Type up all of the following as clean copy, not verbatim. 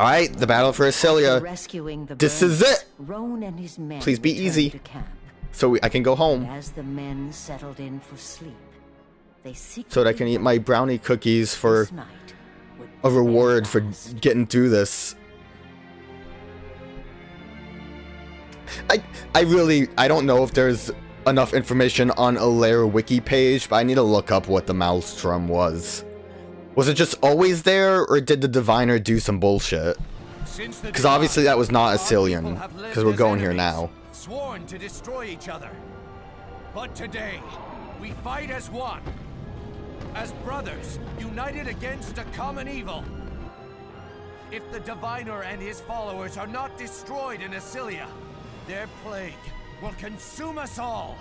All right, the battle for Asylia. This is it. Rohn and his men. Please be easy, so I can go home. As the men settled in for sleep, they so that I can eat my brownie cookies for a reward for getting through this. I don't know if there's enough information on a Lair wiki page, but I need to look up what the Maelstrom was. Was it just always there, or did the Diviner do some bullshit? Because obviously that was not Asylian, because we're going here now. Sworn to destroy each other. But today, we fight as one. As brothers, united against a common evil. If the Diviner and his followers are not destroyed in Asylia, their plague will consume us all.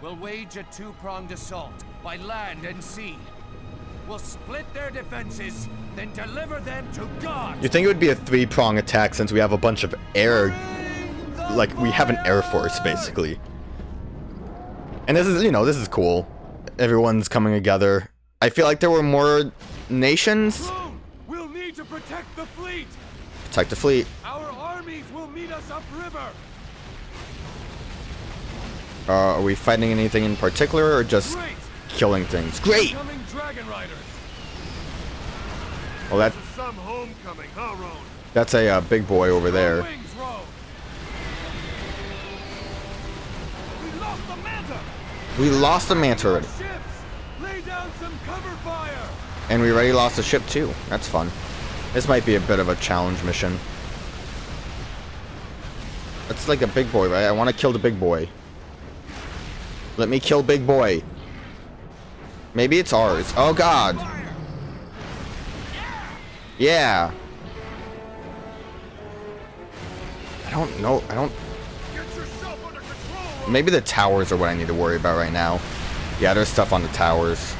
We'll wage a two-pronged assault by land and sea. We'll split their defenses, then deliver them to God. You think it would be a three-prong attack since we have a bunch of air, like we have an air force basically. And this is, you know, this is cool. Everyone's coming together. I feel like there were more nations. We'll need to protect the fleet. Protect the fleet. Our armies will meet us upriver. Are we fighting anything in particular, or just killing things? Great. Dragon Riders. Well, that's some homecoming, huh, Rohn? That's a big boy over there. Wings, we lost the Manta. We lost the Manta already. Lay down some cover fire. And we already lost a ship too. That's fun. This might be a bit of a challenge mission. That's like a big boy, right? I want to kill the big boy. Let me kill big boy. Maybe it's ours. Oh God. Yeah. I don't know. I don't. Maybe the towers are what I need to worry about right now. Yeah, there's stuff on the towers.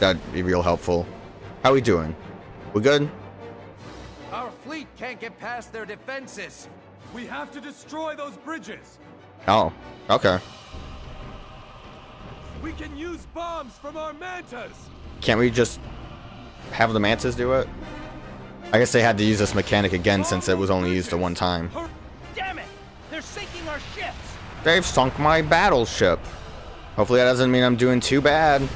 That'd be real helpful. How we doing? We good? Our fleet can't get past their defenses. We have to destroy those bridges. Oh, okay. We can use bombs from our mantas. Can't we just have the mantas do it? I guess they had to use this mechanic again since it was only used the one time. Damn it! They're sinking our ships. They've sunk my battleship. Hopefully that doesn't mean I'm doing too bad.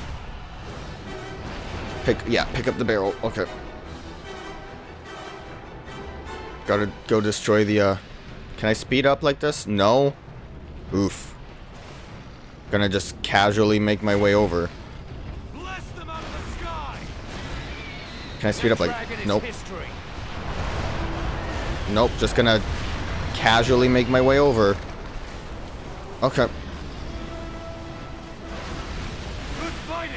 Pick up the barrel. Okay. Gotta go destroy the. Can I speed up like this? No. Oof. Gonna just casually make my way over. Bless them out of the sky. Can I speed up like... Nope. History. Nope, just gonna casually make my way over. Okay. Good fighting.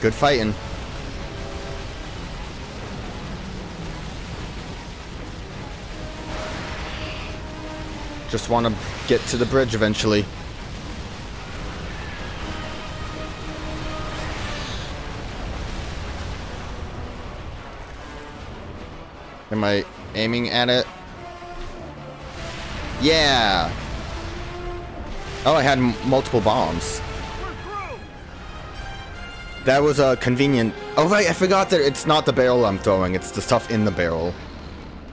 Good fighting. Just want to get to the bridge eventually. Am I aiming at it? Yeah! Oh, I had multiple bombs. That was convenient. Oh right, I forgot that it's not the barrel I'm throwing, it's the stuff in the barrel.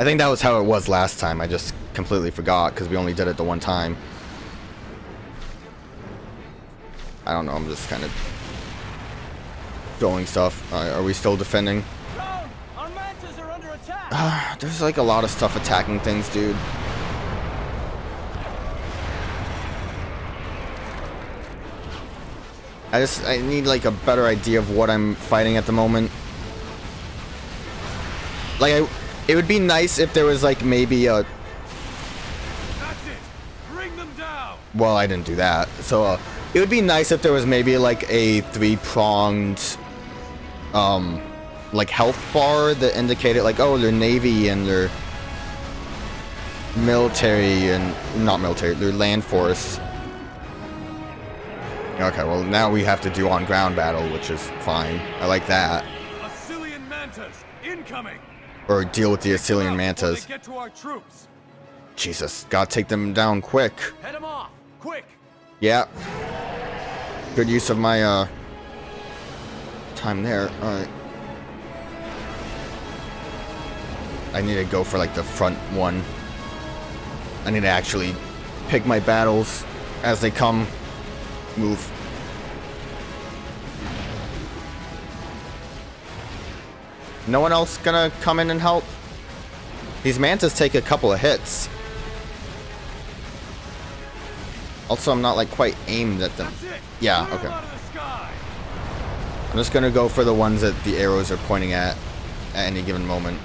I think that was how it was last time, I just completely forgot because we only did it the one time. I don't know, I'm just kind of throwing stuff. Are we still defending? Our mantas are under attack. There's like a lot of stuff attacking things, dude. I need like a better idea of what I'm fighting at the moment. Like it would be nice if there was like maybe a... Well, I didn't do that. So it would be nice if there was maybe like a three-pronged like health bar that indicated like, oh, they're Navy and they're military and not military, they're land force. Okay, well now we have to do on ground battle, which is fine. I like that. Asylian mantas incoming. Or deal with the Asylian mantas. Get to our troops. Jesus, gotta take them down quick. Head them off. Quick. Yeah. Good use of my time there. Alright. I need to go for like the front one. I need to actually pick my battles as they come. Move. No one else gonna come in and help? These mantas take a couple of hits. Also, I'm not like quite aimed at them. Yeah, okay. I'm just gonna go for the ones that the arrows are pointing at any given moment.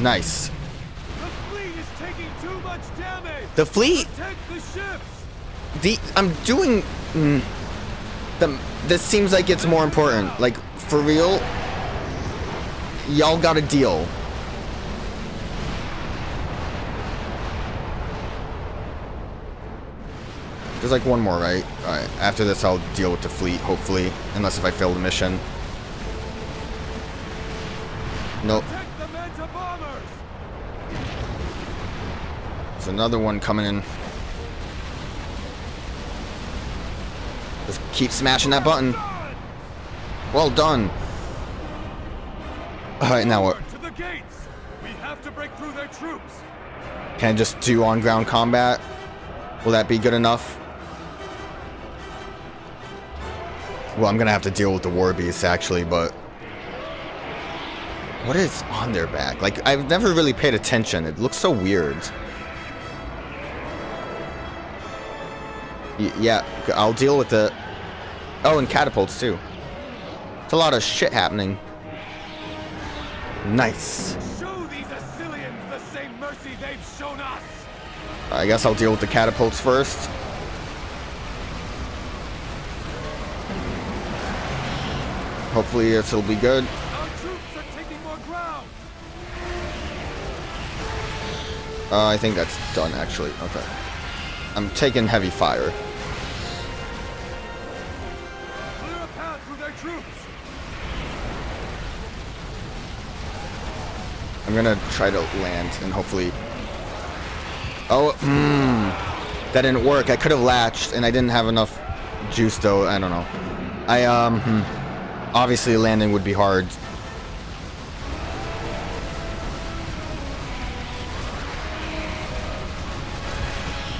Nice. The fleet is taking too much damage. The fleet? Protect the ships. This seems like it's more important. Like, for real? Y'all got a deal. There's like one more, right? Alright, after this I'll deal with the fleet, hopefully. Unless if I fail the mission. Nope. There's another one coming in. Just keep smashing that button. Well done. Alright, now what? Can I just do on-ground combat? Will that be good enough? Well, I'm gonna have to deal with the war beasts, actually, but... What is on their back? Like, I've never really paid attention. It looks so weird. Yeah, I'll deal with the... Oh, and catapults, too. It's a lot of shit happening. Nice. Show these Asylians the same mercy they've shown us. I guess I'll deal with the catapults first. Hopefully this will be good. Our troops are taking more ground. I think that's done, actually. Okay. I'm taking heavy fire. Clear a path through their troops. I'm gonna try to land and hopefully... Oh, that didn't work. I could have latched and I didn't have enough juice though. I don't know. Obviously landing would be hard.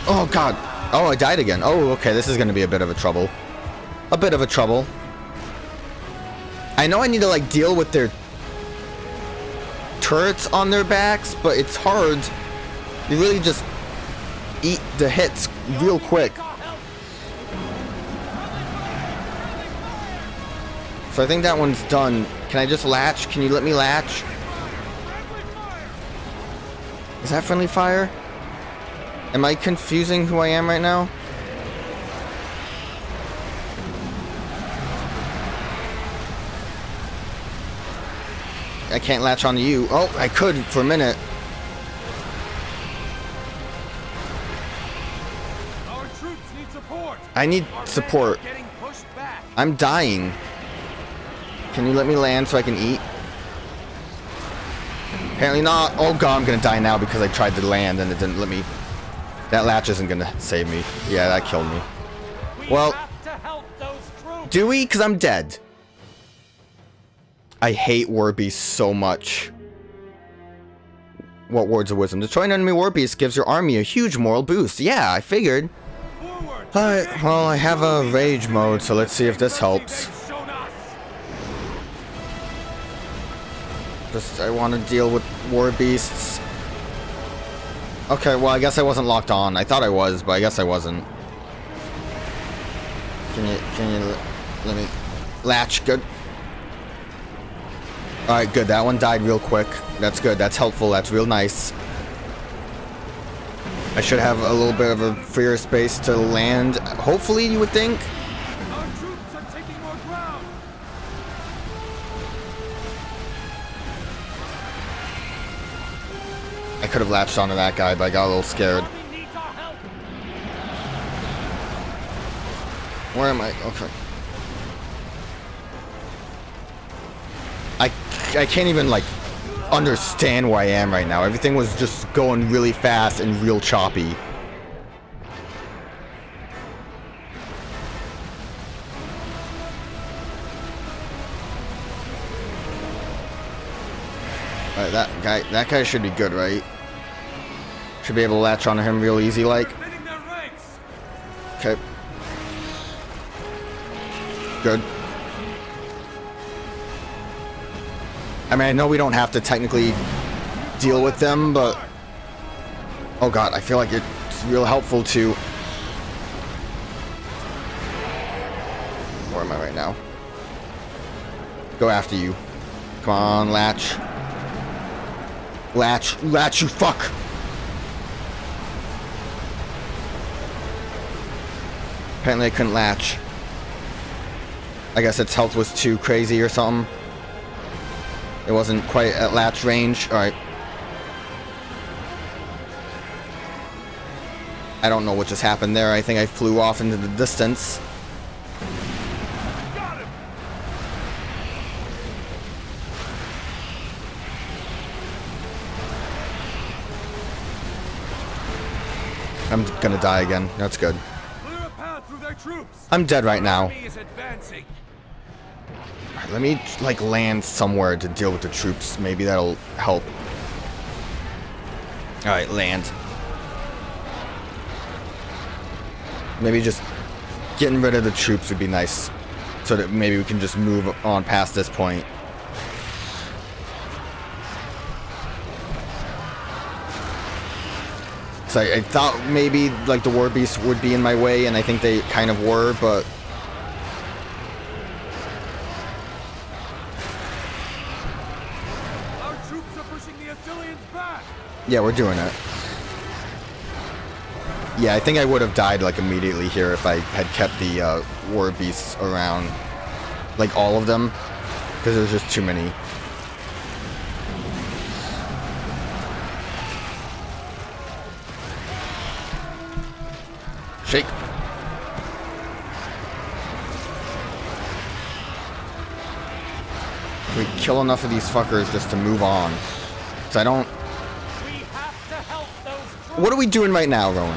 Oh god. Oh, I died again. Oh, okay. This is gonna be a bit of a trouble. A bit of a trouble. I know I need to like deal with their turrets on their backs, but it's hard. You really just eat the hits real quick. So I think that one's done. Can I just latch? Can you let me latch? Is that friendly fire? Am I confusing who I am right now? I can't latch onto you. Oh, I could for a minute. Our troops need support. I need support. I'm dying. Can you let me land so I can eat? Apparently not. Oh god, I'm gonna die now because I tried to land and it didn't let me. That latch isn't gonna save me. Yeah, that killed me. Well, do we? Because I'm dead. I hate war beasts so much. What words of wisdom? Destroying enemy war beasts gives your army a huge moral boost. Yeah, I figured. Alright, well, I have a rage mode, so let's see if this helps. Just, I want to deal with war beasts. Okay, well, I guess I wasn't locked on. I thought I was, but I guess I wasn't. Can you let me latch? Good. Alright, good. That one died real quick. That's good. That's helpful. That's real nice. I should have a little bit of a freer space to land. Hopefully, you would think. Our troops are taking more ground. I could have latched onto that guy, but I got a little scared. Where am I? Okay. I can't even, like, understand where I am right now. Everything was just going really fast and real choppy. Right, that guy should be good, right? Should be able to latch onto him real easy, like. Okay. Good. I mean, I know we don't have to technically deal with them, but... Oh god, I feel like it's real helpful to... Where am I right now? Go after you. Come on, latch. Latch. Latch, you fuck! Apparently I couldn't latch. I guess its health was too crazy or something. It wasn't quite at latch range. Alright. I don't know what just happened there. I think I flew off into the distance. Got him. I'm gonna die again. That's good. Clear a path through their troops. I'm dead right now. Let me, like, land somewhere to deal with the troops. Maybe that'll help. Alright, land. Maybe just getting rid of the troops would be nice. So that maybe we can just move on past this point. So I thought maybe, like, the war beasts would be in my way, and I think they kind of were, but... Yeah, we're doing it. Yeah, I think I would have died, like, immediately here if I had kept the war beasts around. Like, all of them. Because there's just too many. Shake. We kill enough of these fuckers just to move on. So I don't... What are we doing right now, Rowan?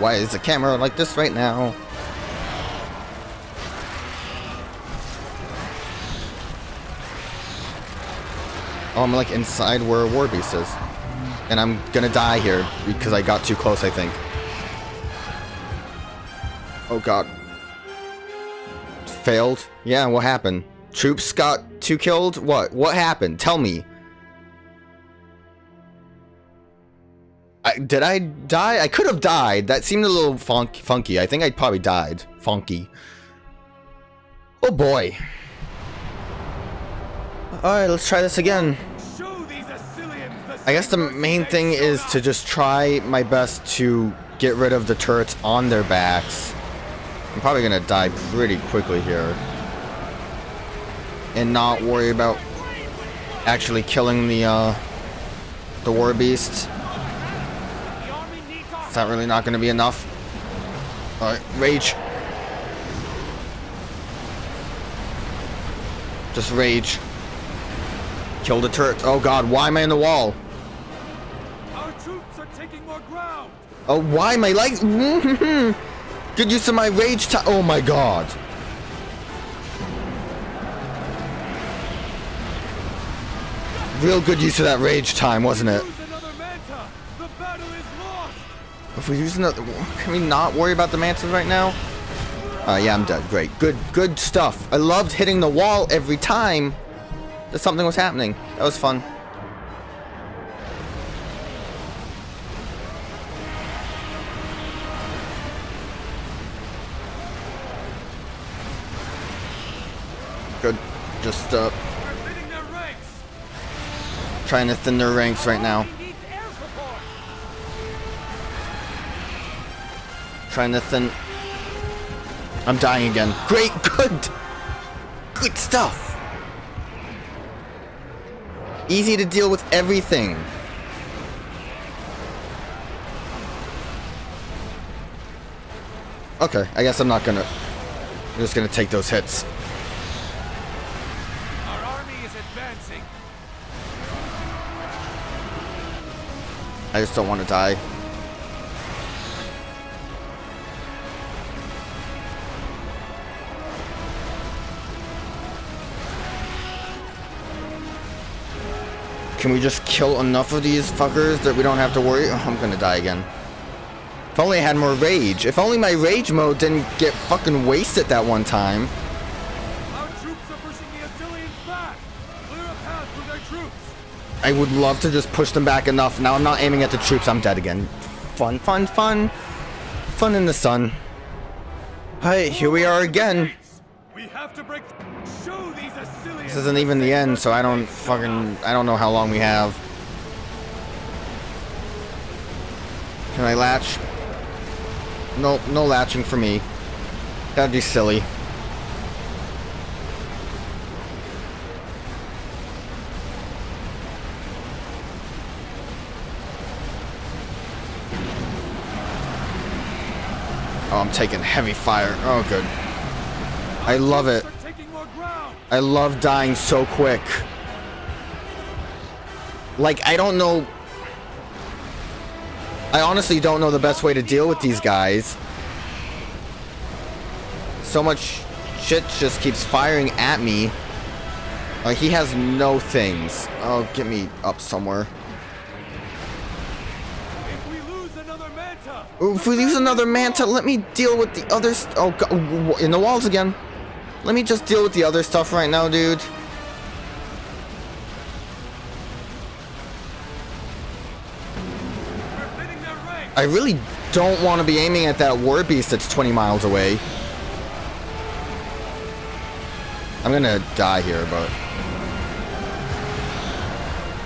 Why is the camera like this right now? Oh, I'm like inside where war beast is. And I'm gonna die here because I got too close, I think. Oh god. Failed? Yeah, what happened? Troops got two killed? What? What happened? Tell me. Did I die? I could have died. That seemed a little funky. I think I probably died. Funky. Oh boy. Alright, let's try this again. I guess the main thing is to just try my best to get rid of the turrets on their backs. I'm probably gonna die pretty quickly here. And not worry about actually killing the war beast. It's not really not going to be enough. All right, rage. Just rage. Kill the turret. Oh god, why am I in the wall? Our troops are taking more ground. Oh, why my legs? Good use of my rage. Oh my god. Real good use of that rage time, wasn't it? If we use another... Can we not worry about the mantas right now? Yeah, I'm dead. Great. Good stuff. I loved hitting the wall every time that something was happening. That was fun. Good. Just, trying to thin their ranks right now. Trying to thin... I'm dying again. Great! Good! Good stuff! Easy to deal with everything. Okay, I guess I'm not gonna... I'm just gonna take those hits. I just don't want to die. Can we just kill enough of these fuckers that we don't have to worry? Oh, I'm gonna die again. If only I had more rage. If only my rage mode didn't get fucking wasted that one time. Our troops are pushing the Asylians back. Clear a path for their troops. I would love to just push them back enough. Now I'm not aiming at the troops. I'm dead again. Fun, fun, fun. Fun in the sun. Hey, here we are again. We have to break. Show these Asylians. This isn't even the end, so I don't know how long we have. Can I latch? Nope, no latching for me. That'd be silly. Oh, I'm taking heavy fire. Oh, good. I love it. I love dying so quick. Like, I don't know. I honestly don't know the best way to deal with these guys. So much shit just keeps firing at me. Like, he has no things. Oh, get me up somewhere. If we lose another Manta, let me deal with the other oh, in the walls again. Let me just deal with the other stuff right now, dude. I really don't want to be aiming at that war beast that's 20 miles away. I'm gonna die here, but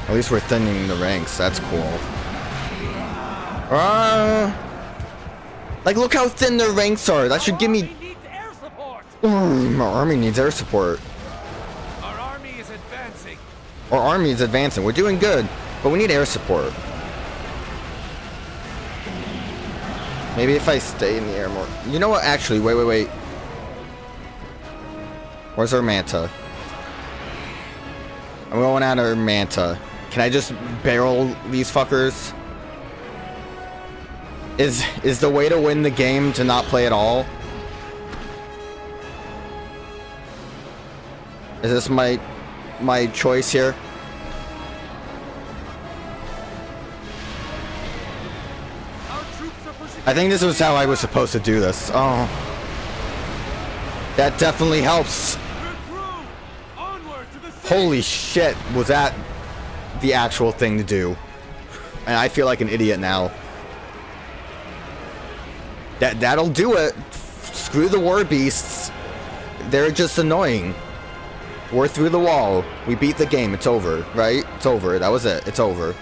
at least we're thinning the ranks. That's cool. Like, look how thin their ranks are. That should give me... Our army needs air support. Our army is advancing. Our army is advancing. We're doing good, but we need air support. Maybe if I stay in the air more... You know what? Actually, wait, wait, wait. Where's our Manta? I'm going out of our Manta. Can I just barrel these fuckers? Is the way to win the game to not play at all? Is this my choice here? I think this was how I was supposed to do this. Oh, that definitely helps. Holy shit, was that the actual thing to do? And I feel like an idiot now. That'll do it. Screw the war beasts. They're just annoying. We're through the wall. We beat the game. It's over, right? It's over. That was it. It's over.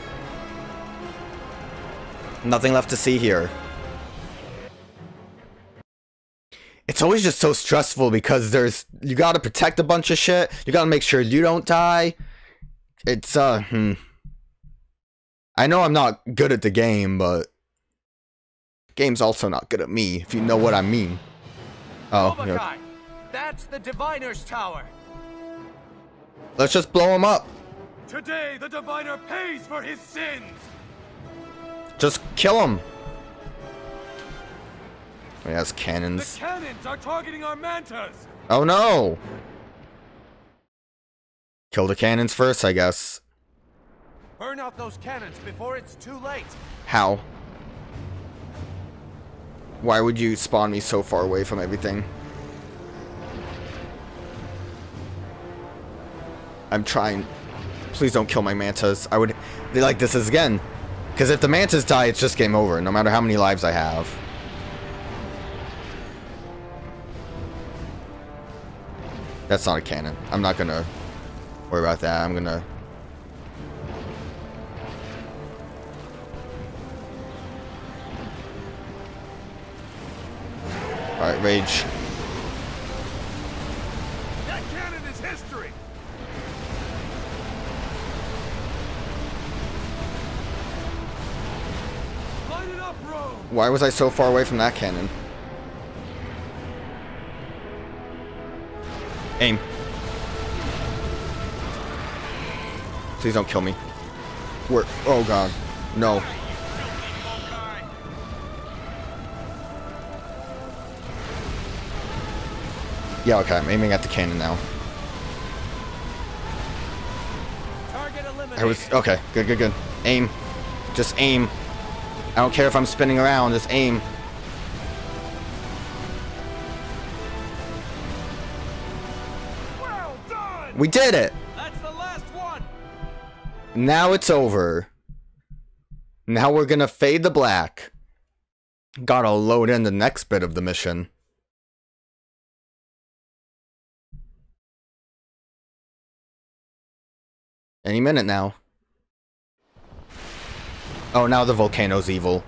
Nothing left to see here. It's always just so stressful because there's... You gotta protect a bunch of shit. You gotta make sure you don't die. It's, I know I'm not good at the game, but... Game's also not good at me, if you know what I mean. Oh, Kobakai, yeah. That's the Diviner's tower. Let's just blow him up. Today, the Diviner pays for his sins. Just kill him. He has cannons. The cannons are targeting our Mantas. Oh no! Kill the cannons first, I guess. Burn out those cannons before it's too late. How? Why would you spawn me so far away from everything? I'm trying. Please don't kill my Mantas. I would... They like this is again. Because if the Mantas die, it's just game over. No matter how many lives I have. That's not a cannon. I'm not going to worry about that. I'm going to... Alright, rage. That cannon is history. Light it up, bro. Why was I so far away from that cannon? Aim. Please don't kill me. We're... Oh god. No. Yeah, okay, I'm aiming at the cannon now. Target I was okay. Good, good, good. Aim. Just aim. I don't care if I'm spinning around. Just aim. Well done. We did it. That's the last one. Now it's over. Now we're gonna fade to black. Gotta load in the next bit of the mission. Any minute now. Oh, now the volcano's evil.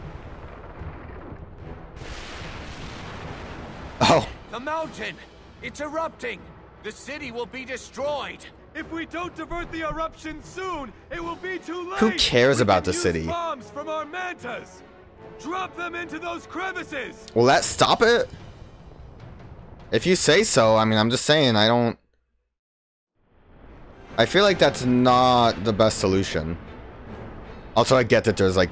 Oh. The mountain! It's erupting! The city will be destroyed! If we don't divert the eruption soon, it will be too late! Who cares about the city? Bombs from our mantas! Drop them into those crevices! Will that stop it? If you say so, I mean, I'm just saying, I don't... I feel like that's not the best solution. Also, I get that there's like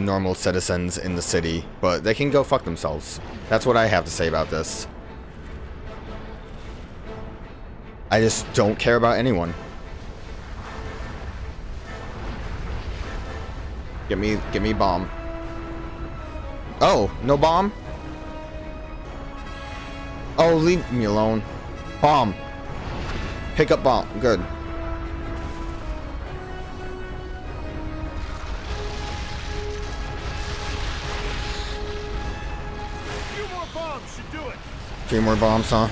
normal citizens in the city, but they can go fuck themselves. That's what I have to say about this. I just don't care about anyone. Get me bomb. Oh, no bomb? Oh, leave me alone. Bomb. Pick up bomb. Good. Three more bombs, huh?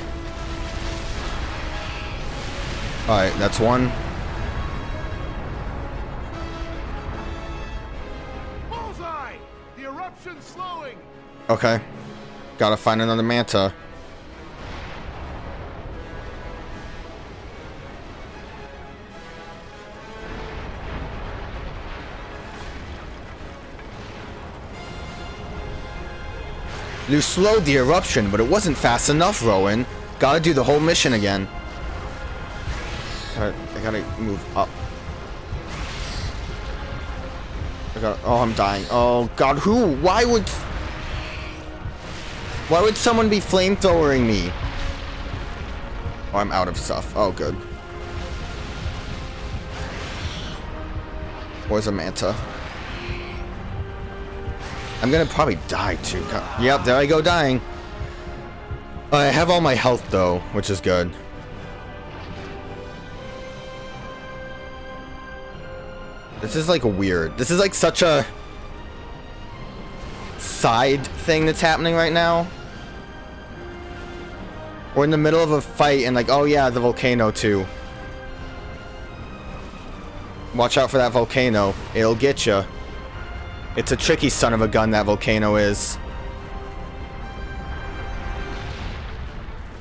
Alright, that's one. Bullseye! The eruption's slowing! Okay. Gotta find another manta. You slowed the eruption, but it wasn't fast enough, Rowan. Gotta do the whole mission again. Alright, I gotta move up. Oh, I'm dying. Oh, God, who? Why would someone be flamethrowering me? Oh, I'm out of stuff. Oh, good. Where's a manta? I'm gonna probably die too. Yep, there I go dying. I have all my health though, which is good. This is like weird. This is like such a side thing that's happening right now. We're in the middle of a fight and like, oh yeah, the volcano too. Watch out for that volcano. It'll get you. It's a tricky son of a gun, that volcano is.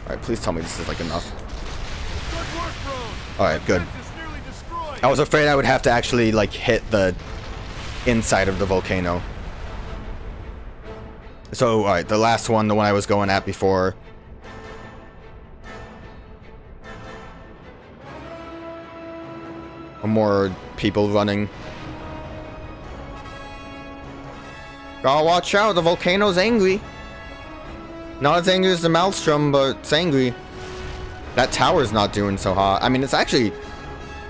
Alright, please tell me this is like enough. Alright, good. I was afraid I would have to actually like hit the inside of the volcano. So, alright, the last one, the one I was going at before. More people running. Oh, watch out, the volcano's angry. Not as angry as the Maelstrom, but it's angry. That tower's not doing so hot. I mean, it's actually...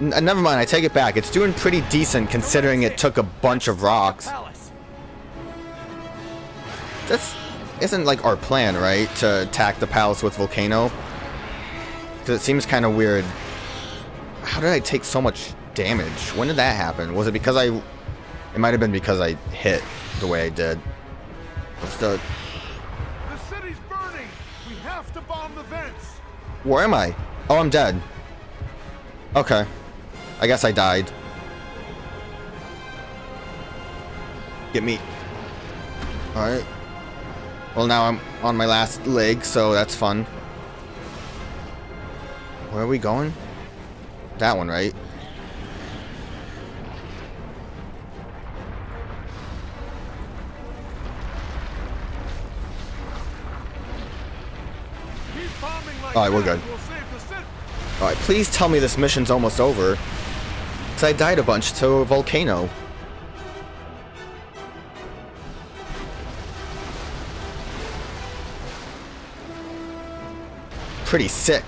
never mind, I take it back. It's doing pretty decent considering it took a bunch of rocks. This isn't like our plan, right? To attack the palace with volcano? Because it seems kind of weird. How did I take so much damage? When did that happen? Was it because I... It might have been because I hit... the way I did. What's the... The city's burning. We have to bomb the vents. Where am I? Oh, I'm dead. Okay. I guess I died. Get me. Alright. Well, now I'm on my last leg, so that's fun. Where are we going? That one, right? Alright, we're good. Alright, please tell me this mission's almost over. Because I died a bunch to a volcano. Pretty sick.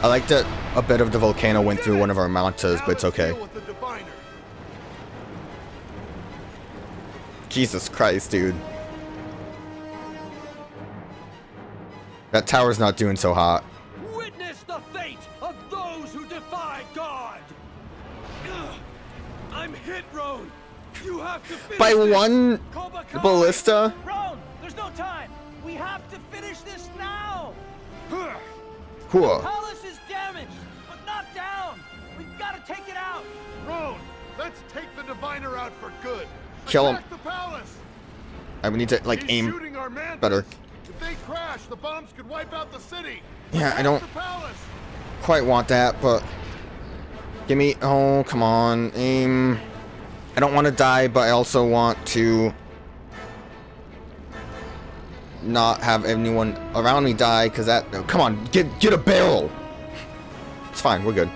I like that a bit of the volcano went through one of our mountas, but it's okay. Jesus Christ, dude. That tower's not doing so hot. Witness the fate of those who defy God. I'm hit, Rohn. You have to finish by this. One Kobakai. Ballista. Rohn, there's no time. We have to finish this now. Cool. The palace is damaged, but not down. We've got to take it out. Rohn, let's take the diviner out for good. Kill him. The palace. I would need to like aim better. If they crash, the bombs could wipe out the city. Yeah, I don't quite want that, but give me. Oh, come on, aim. I don't want to die, but I also want to not have anyone around me die, because that. Oh, come on, get a barrel. It's fine, we're good.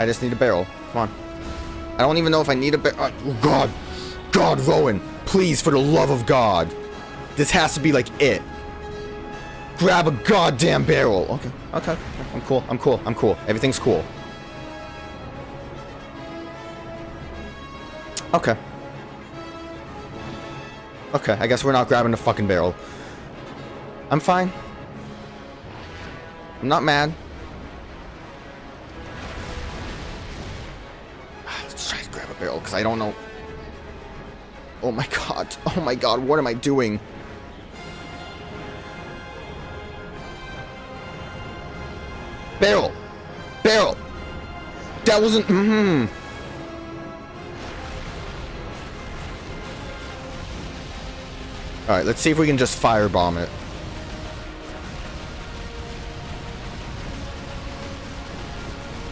I just need a barrel. Come on. I don't even know if I need a barrel. Oh, God, God, Rohn. Please, for the love of God. This has to be like it. Grab a goddamn barrel. Okay, okay. I'm cool, I'm cool, I'm cool. Everything's cool. Okay. Okay, I guess we're not grabbing the fucking barrel. I'm fine. I'm not mad. Let's try to grab a barrel, because I don't know. Oh my god, what am I doing? Barrel! Barrel! That wasn't... Mm-hmm. Alright, let's see if we can just firebomb it.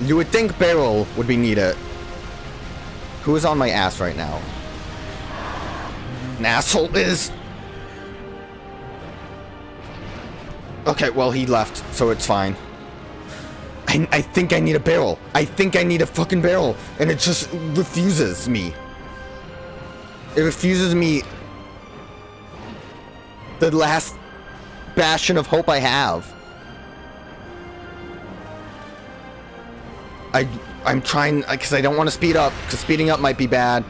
You would think barrel would be needed. Who is on my ass right now? An asshole is. Okay, well, he left, so it's fine. I think I need a barrel. I think I need a fucking barrel, and it just refuses me. It refuses me the last bastion of hope I have. I'm trying, because I don't want to speed up, because speeding up might be bad.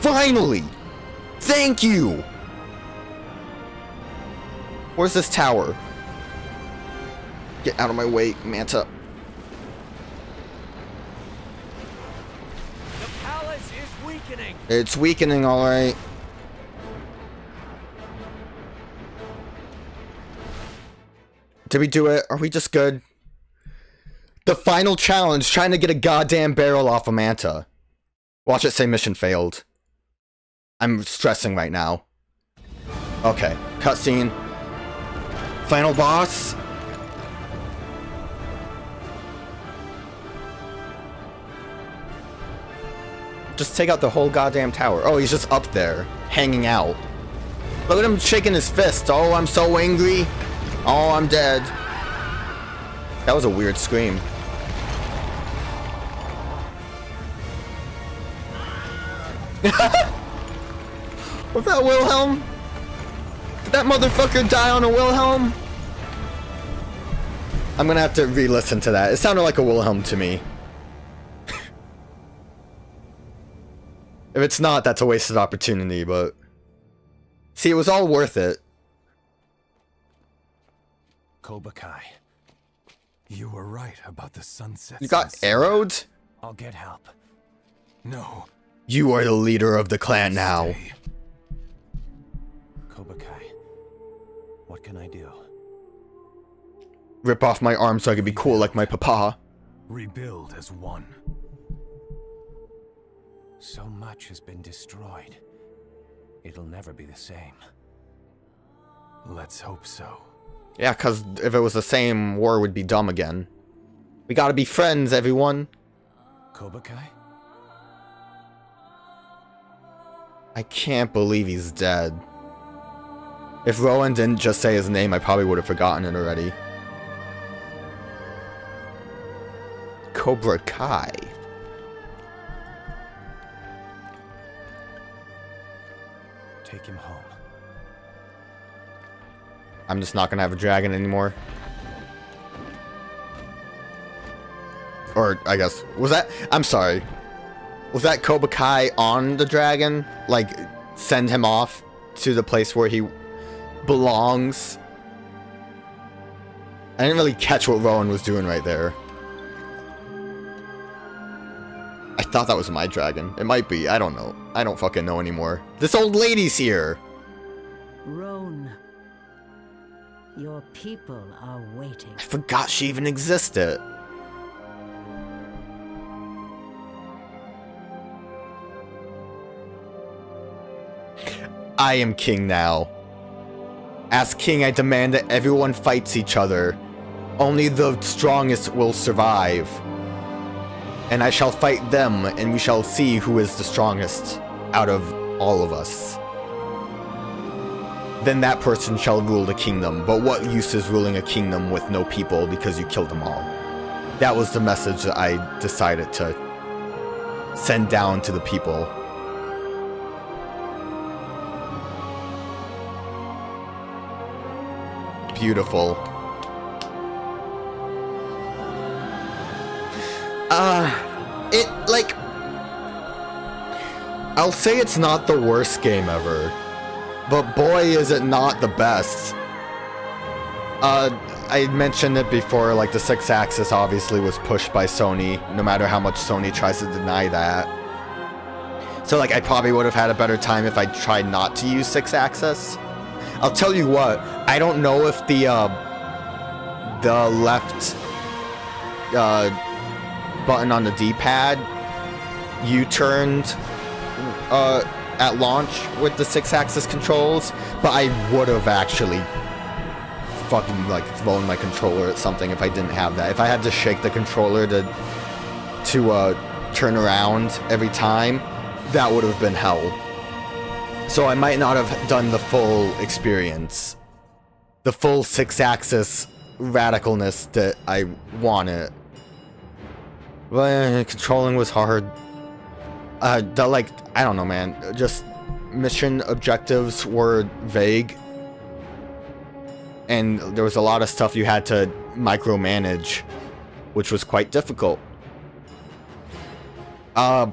Finally! Thank you! Where's this tower? Get out of my way, Manta. The palace is weakening. It's weakening, alright. Did we do it? Are we just good? The final challenge, trying to get a goddamn barrel off of Manta. Watch it say mission failed. I'm stressing right now. Okay, cutscene. Final boss. Just take out the whole goddamn tower. Oh, he's just up there, hanging out. Look at him shaking his fist. Oh, I'm so angry. Oh, I'm dead. That was a weird scream. Was that Wilhelm? Did that motherfucker die on a Wilhelm? I'm gonna have to re-listen to that. It sounded like a Wilhelm to me. If it's not, that's a wasted opportunity, but... See, it was all worth it. Kobakai, you were right about the sunset. You got arrowed? I'll get help. No. You are the leader of the clan now. Stay. Kobakai, what can I do? Rip off my arm so I can be cool like my papa. Rebuild as one. So much has been destroyed. It'll never be the same. Let's hope so. Yeah, because if it was the same, war would be dumb again. We gotta be friends, everyone. Kobakai? I can't believe he's dead. If Rohn didn't just say his name, I probably would have forgotten it already. Cobra Kai. Take him home. I'm just not gonna have a dragon anymore. Or I guess was that? I'm sorry. Was that Kobakai on the dragon? Like, send him off to the place where he belongs? I didn't really catch what Rowan was doing right there. I thought that was my dragon. It might be. I don't know. I don't fucking know anymore. This old lady's here! Roan, your people are waiting. I forgot she even existed. I am king now. As king, I demand that everyone fights each other. Only the strongest will survive. And I shall fight them, and we shall see who is the strongest out of all of us. Then that person shall rule the kingdom. But what use is ruling a kingdom with no people because you killed them all? That was the message that I decided to send down to the people. Beautiful. I'll say it's not the worst game ever, but boy is it not the best. I mentioned it before, like the Sixaxis obviously was pushed by Sony, no matter how much Sony tries to deny that. So like I probably would have had a better time if I tried not to use Sixaxis. I'll tell you what, I don't know if the left button on the D-pad U-turned at launch with the six-axis controls, but I would have actually fucking like thrown my controller at something if I didn't have that. If I had to shake the controller to turn around every time, that would have been hell. So I might not have done the full experience. The full six-axis radicalness that I wanted. Well, controlling was hard. I don't know, man. Just mission objectives were vague. And there was a lot of stuff you had to micromanage, which was quite difficult. The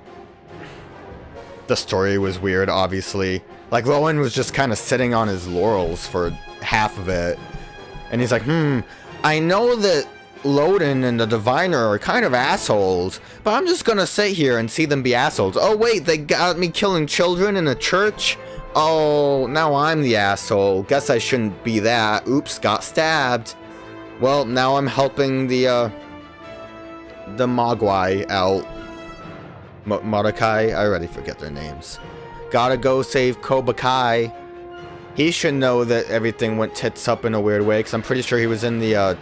story was weird, obviously. Like, Rowan was just kind of sitting on his laurels for half of it. And he's like, I know that Loden and the Diviner are kind of assholes, but I'm just gonna sit here and see them be assholes. Oh wait, they got me killing children in a church? Oh, now I'm the asshole. Guess I shouldn't be that. Oops, got stabbed. Well, now I'm helping the Mogwai out. Mokai? I already forget their names. Gotta go save Kobakai. He should know that everything went tits up in a weird way, because I'm pretty sure he was in the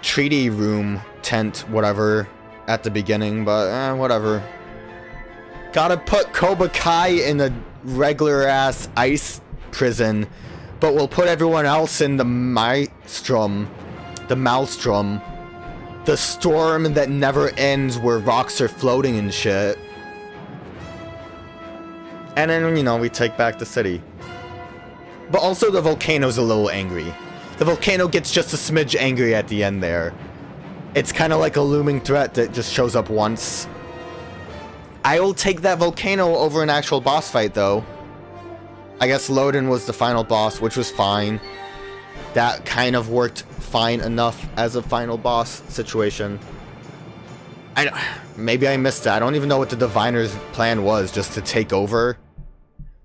treaty room, tent, whatever, at the beginning, but whatever. Gotta put Kobakai in a regular-ass ice prison, but we'll put everyone else in the Maelstrom. The Maelstrom. The storm that never ends where rocks are floating and shit. And then, you know, we take back the city. But also the volcano's a little angry. The volcano gets just a smidge angry at the end there. It's kind of like a looming threat that just shows up once. I will take that volcano over an actual boss fight, though. I guess Loden was the final boss, which was fine. That kind of worked fine enough as a final boss situation. Maybe I missed it. I don't even know what the Diviner's plan was, just to take over.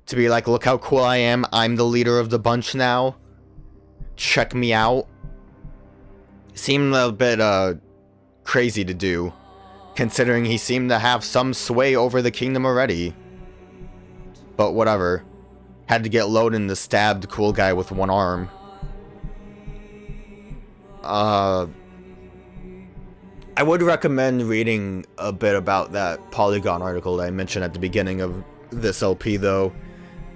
To be like, look how cool I am. I'm the leader of the bunch now. Check me out. Seemed a little bit crazy to do, considering he seemed to have some sway over the kingdom already. But whatever. Had to get Loden to stab the cool guy with one arm. I would recommend reading a bit about that Polygon article that I mentioned at the beginning of this LP, though,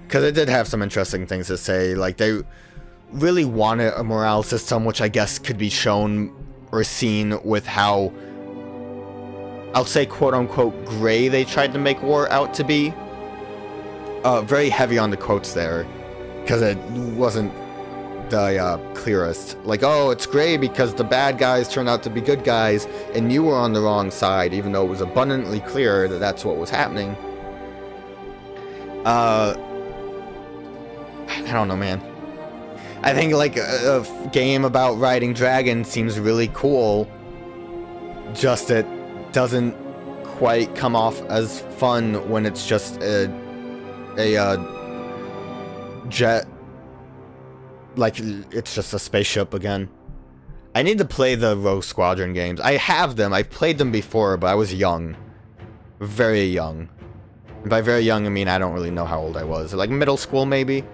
because it did have some interesting things to say. Like, they really wanted a morale system, which I guess could be shown or seen with how, I'll say, quote-unquote, gray they tried to make war out to be. very heavy on the quotes there, because it wasn't the clearest. Like, oh, it's gray because the bad guys turned out to be good guys, and you were on the wrong side, even though it was abundantly clear that that's what was happening. I don't know, man. I think, like, a game about riding dragons seems really cool, just it doesn't quite come off as fun when it's just a jet. Like, it's just a spaceship again. I need to play the Rogue Squadron games. I have them. I've played them before, but I was young. Very young. And by very young, I mean I don't really know how old I was. Like, middle school, maybe?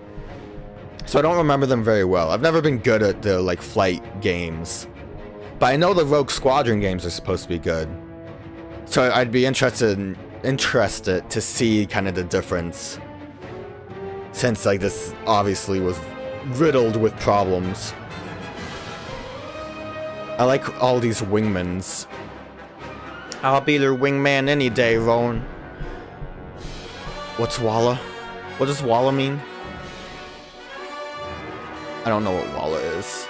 So I don't remember them very well. I've never been good at the, like, flight games. But I know the Rogue Squadron games are supposed to be good. So I'd be interested to see kind of the difference. Since, like, this obviously was riddled with problems. I like all these wingmans. I'll be their wingman any day, Rohn. What's Walla? What does Walla mean? I don't know what Walla is.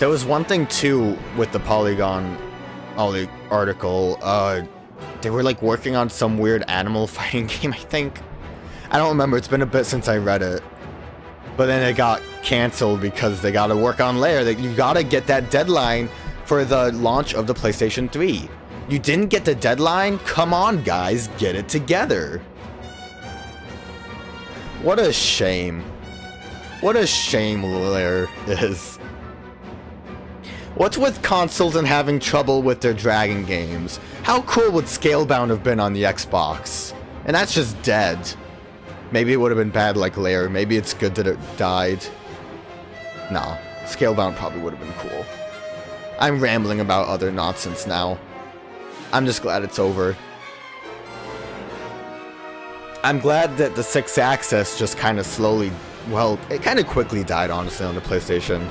There was one thing too with the Polygon article. They were like working on some weird animal fighting game, I think. I don't remember, it's been a bit since I read it. But then it got cancelled because they gotta work on Lair. You gotta get that deadline for the launch of the PlayStation 3. You didn't get the deadline? Come on, guys, get it together. What a shame. What a shame Lair is. What's with consoles and having trouble with their dragon games? How cool would Scalebound have been on the Xbox? And that's just dead. Maybe it would have been bad like Lair. Maybe it's good that it died. Nah, Scalebound probably would have been cool. I'm rambling about other nonsense now. I'm just glad it's over. I'm glad that the Sixaxis just kind of slowly, well, it kind of quickly died, honestly, on the PlayStation.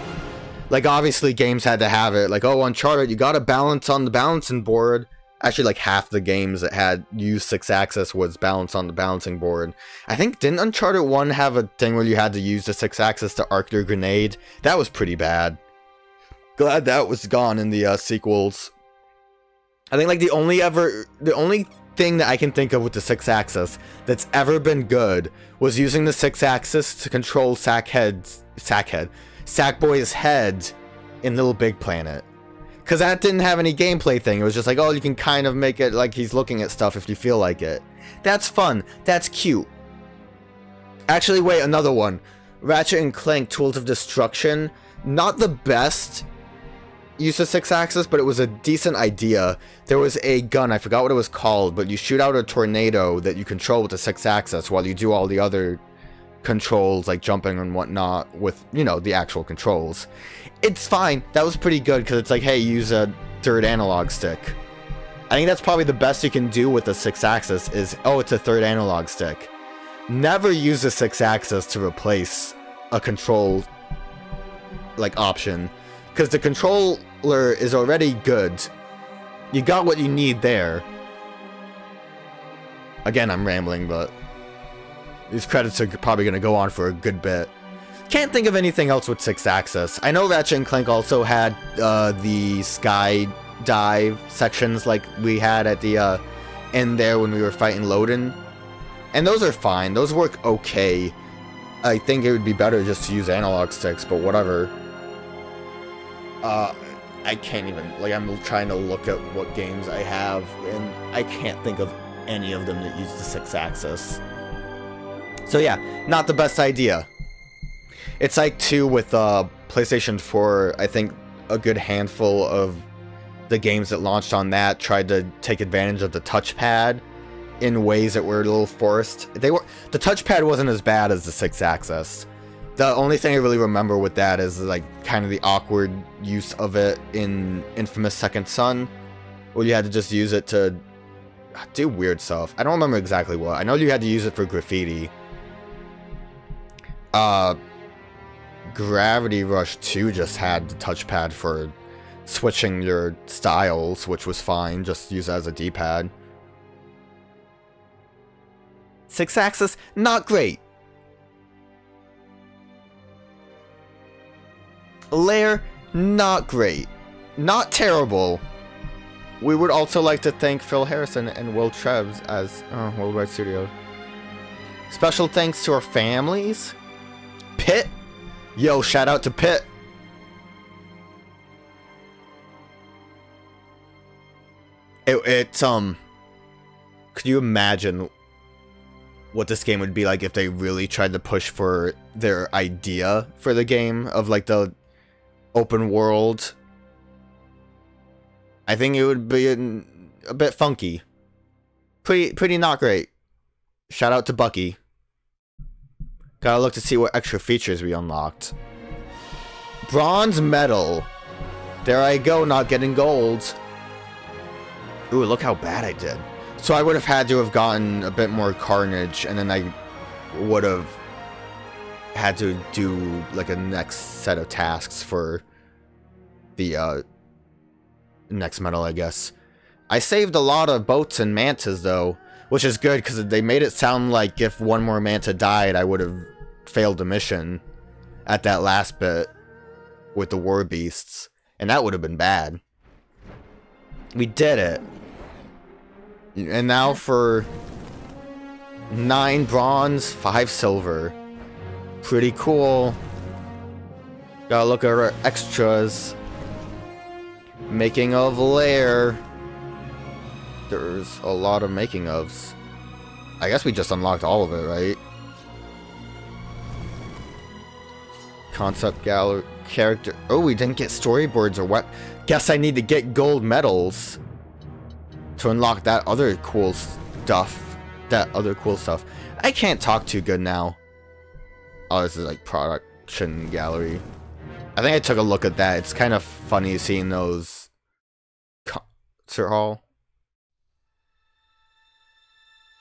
Like, obviously, games had to have it. Like, oh, Uncharted, you gotta balance on the balancing board. Actually, like, half the games that had used Sixaxis was balance on the balancing board. I think, didn't Uncharted 1 have a thing where you had to use the Sixaxis to arc your grenade? That was pretty bad. Glad that was gone in the sequels. I think, like, the only thing that I can think of with the Sixaxis that's ever been good was using the Sixaxis to control Sackboy's head in Little Big Planet. Because that didn't have any gameplay thing. It was just like, oh, you can kind of make it like he's looking at stuff if you feel like it. That's fun. That's cute. Actually, wait, another one. Ratchet and Clank, Tools of Destruction. Not the best use of Sixaxis, but it was a decent idea. There was a gun, I forgot what it was called, but you shoot out a tornado that you control with the Sixaxis while you do all the other controls, like jumping and whatnot, with, you know, the actual controls. It's fine. That was pretty good because it's like, hey, use a third analog stick. I think that's probably the best you can do with the Sixaxis is, oh, it's a third analog stick. Never use the Sixaxis to replace a control, like, option, because the controller is already good. You got what you need there. Again, I'm rambling, but these credits are probably going to go on for a good bit. Can't think of anything else with Sixaxis. I know Ratchet and Clank also had the sky dive sections like we had at the end there when we were fighting Loden. And those are fine. Those work okay. I think it would be better just to use analog sticks, but whatever. I can't even, like, I'm trying to look at what games I have, and I can't think of any of them that use the Sixaxis. So yeah, not the best idea. It's like, too, with PlayStation 4, I think a good handful of the games that launched on that tried to take advantage of the touchpad in ways that were a little forced. The touchpad wasn't as bad as the Sixaxis. The only thing I really remember with that is, like, kind of the awkward use of it in Infamous Second Son, where you had to just use it to do weird stuff. I don't remember exactly what. I know you had to use it for graffiti. Gravity Rush 2 just had the touchpad for switching your styles, which was fine. Just use it as a D-pad. Sixaxis, not great. Lair, not great. Not terrible. We would also like to thank Phil Harrison and Will Trebs as Worldwide Studios. Special thanks to our families. Pitt. Yo, shout out to Pitt. Could you imagine what this game would be like if they really tried to push for their idea for the game of like the open world? I think it would be a bit funky. Pretty not great. Shout out to Bucky. Gotta look to see what extra features we unlocked. Bronze medal. There I go, not getting gold. Ooh, look how bad I did. So I would have had to have gotten a bit more carnage, and then I would have had to do like a next set of tasks for the next medal, I guess. I saved a lot of boats and mantas though, which is good because they made it sound like if one more manta died, I would have failed the mission at that last bit with the war beasts, and that would have been bad. We did it. And now for 9 bronze, 5 silver. Pretty cool. Gotta look at our extras. Making of Lair. There's a lot of making ofs. I guess we just unlocked all of it, right? Concept gallery. Character. Oh, we didn't get storyboards or what? Guess I need to get gold medals to unlock that other cool stuff. I can't talk too good now. Oh, this is like production gallery. I think I took a look at that. It's kind of funny seeing those concert hall.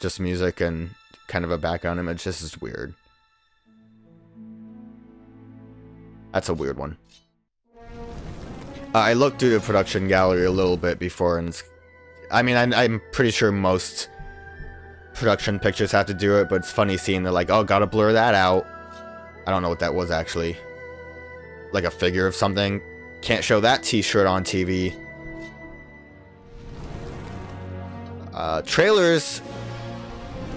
Just music and kind of a background image. This is weird. That's a weird one. I looked through the production gallery a little bit before, and I mean, I'm pretty sure most production pictures have to do it, but it's funny seeing they're like, oh, gotta blur that out. I don't know what that was actually. Like a figure of something. Can't show that t-shirt on TV. Trailers.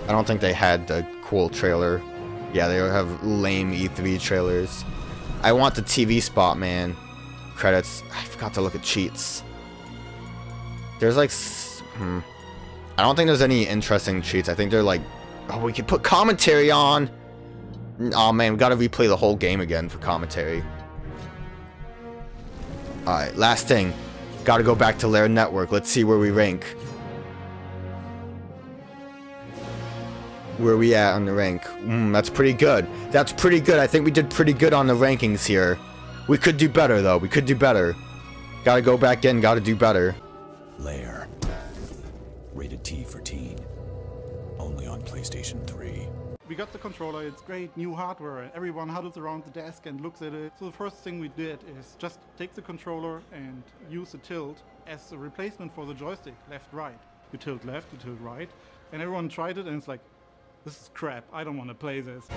I don't think they had the cool trailer. Yeah, they have lame E3 trailers. I want the TV spot, man. Credits. I forgot to look at cheats. There's like... I don't think there's any interesting cheats. I think they're like... Oh, we could put commentary on! Oh man, we gotta replay the whole game again for commentary. Alright, last thing. Gotta go back to Lair Network. Let's see where we rank. Where we at on the rank? That's pretty good. That's pretty good. I think we did pretty good on the rankings here. We could do better, though. We could do better. Gotta go back in. Gotta do better. Lair. Rated T for teen. Only on PlayStation 3. We got the controller. It's great. New hardware. Everyone huddles around the desk and looks at it. So the first thing we did is just take the controller and use the tilt as a replacement for the joystick. Left, right. You tilt left, you tilt right. And everyone tried it and it's like, this is crap. I don't want to play this.